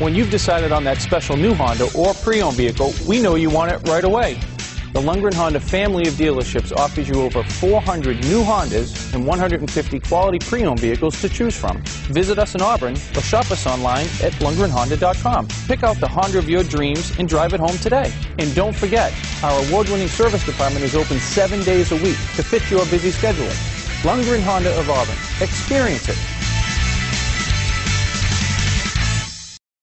When you've decided on that special new Honda or pre-owned vehicle, we know you want it right away. The Lundgren Honda family of dealerships offers you over 400 new Hondas and 150 quality pre-owned vehicles to choose from. Visit us in Auburn or shop us online at LundgrenHonda.com. Pick out the Honda of your dreams and drive it home today. And don't forget, our award-winning service department is open 7 days a week to fit your busy schedule. Lundgren Honda of Auburn. Experience it.